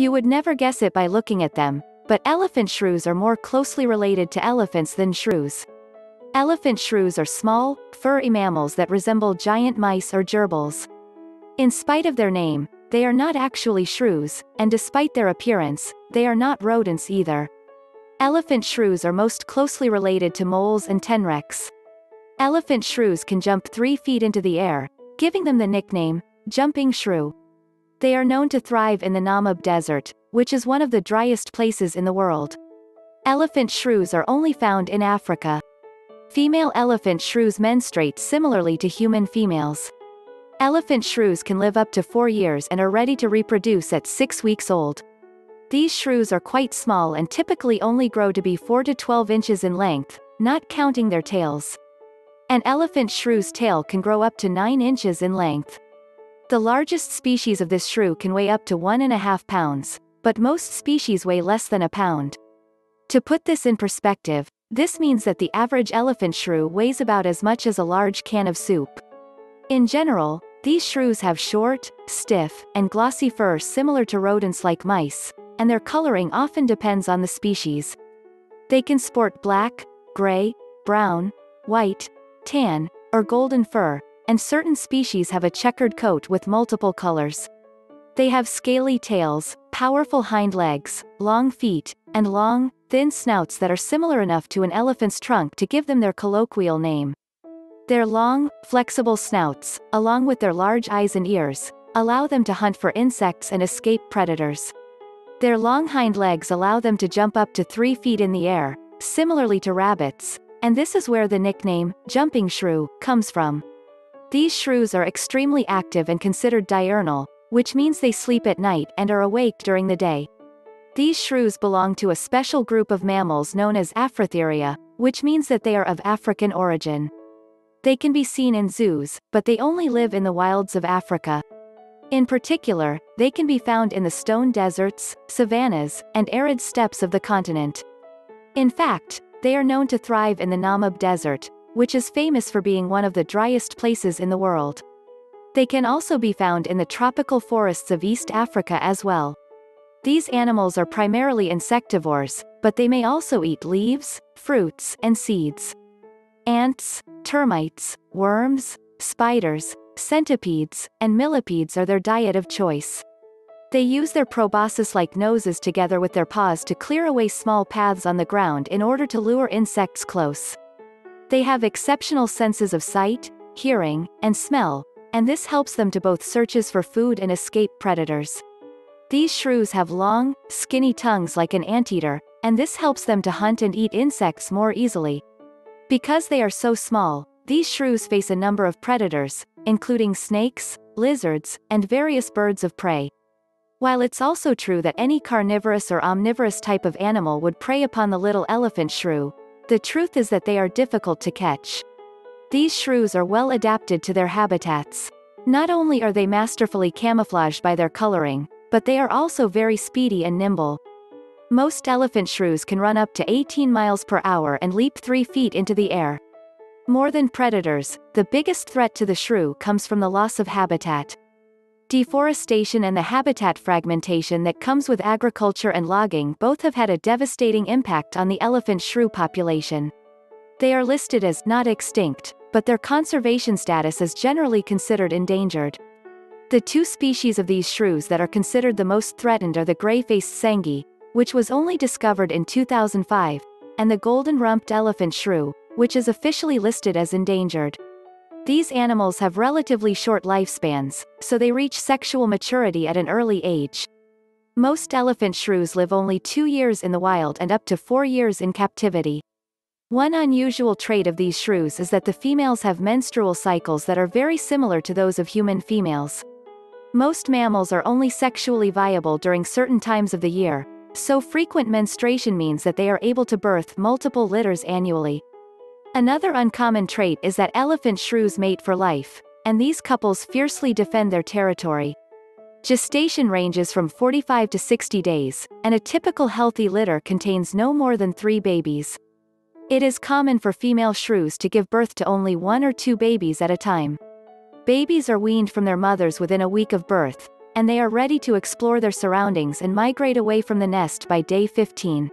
You would never guess it by looking at them, but elephant shrews are more closely related to elephants than shrews. Elephant shrews are small, furry mammals that resemble giant mice or gerbils. In spite of their name, they are not actually shrews, and despite their appearance, they are not rodents either. Elephant shrews are most closely related to moles and tenrecs. Elephant shrews can jump 3 feet into the air, giving them the nickname, jumping shrew. They are known to thrive in the Namib Desert, which is one of the driest places in the world. Elephant shrews are only found in Africa. Female elephant shrews menstruate similarly to human females. Elephant shrews can live up to 4 years and are ready to reproduce at 6 weeks old. These shrews are quite small and typically only grow to be 4 to 12 inches in length, not counting their tails. An elephant shrew's tail can grow up to 9 inches in length. The largest species of this shrew can weigh up to 1.5 pounds, but most species weigh less than a pound. To put this in perspective, this means that the average elephant shrew weighs about as much as a large can of soup. In general, these shrews have short, stiff, and glossy fur similar to rodents like mice, and their coloring often depends on the species. They can sport black, gray, brown, white, tan, or golden fur, and certain species have a checkered coat with multiple colors. They have scaly tails, powerful hind legs, long feet, and long, thin snouts that are similar enough to an elephant's trunk to give them their colloquial name. Their long, flexible snouts, along with their large eyes and ears, allow them to hunt for insects and escape predators. Their long hind legs allow them to jump up to 3 feet in the air, similarly to rabbits, and this is where the nickname, jumping shrew, comes from. These shrews are extremely active and considered diurnal, which means they sleep at night and are awake during the day. These shrews belong to a special group of mammals known as Afrotheria, which means that they are of African origin. They can be seen in zoos, but they only live in the wilds of Africa. In particular, they can be found in the stone deserts, savannas, and arid steppes of the continent. In fact, they are known to thrive in the Namib Desert, which is famous for being one of the driest places in the world. They can also be found in the tropical forests of East Africa as well. These animals are primarily insectivores, but they may also eat leaves, fruits, and seeds. Ants, termites, worms, spiders, centipedes, and millipedes are their diet of choice. They use their proboscis-like noses together with their paws to clear away small paths on the ground in order to lure insects close. They have exceptional senses of sight, hearing, and smell, and this helps them to both search for food and escape predators. These shrews have long, skinny tongues like an anteater, and this helps them to hunt and eat insects more easily. Because they are so small, these shrews face a number of predators, including snakes, lizards, and various birds of prey. While it's also true that any carnivorous or omnivorous type of animal would prey upon the little elephant shrew, the truth is that they are difficult to catch. These shrews are well adapted to their habitats. Not only are they masterfully camouflaged by their coloring, but they are also very speedy and nimble. Most elephant shrews can run up to 18 miles per hour and leap 3 feet into the air. More than predators, the biggest threat to the shrew comes from the loss of habitat. Deforestation and the habitat fragmentation that comes with agriculture and logging both have had a devastating impact on the elephant shrew population. They are listed as not extinct, but their conservation status is generally considered endangered. The two species of these shrews that are considered the most threatened are the gray-faced senghi, which was only discovered in 2005, and the golden-rumped elephant shrew, which is officially listed as endangered. These animals have relatively short lifespans, so they reach sexual maturity at an early age. Most elephant shrews live only 2 years in the wild and up to 4 years in captivity. One unusual trait of these shrews is that the females have menstrual cycles that are very similar to those of human females. Most mammals are only sexually viable during certain times of the year, so frequent menstruation means that they are able to birth multiple litters annually. Another uncommon trait is that elephant shrews mate for life, and these couples fiercely defend their territory. Gestation ranges from 45 to 60 days, and a typical healthy litter contains no more than 3 babies. It is common for female shrews to give birth to only 1 or 2 babies at a time. Babies are weaned from their mothers within a week of birth, and they are ready to explore their surroundings and migrate away from the nest by day 15.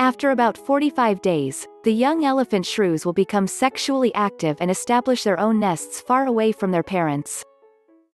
After about 45 days, the young elephant shrews will become sexually active and establish their own nests far away from their parents.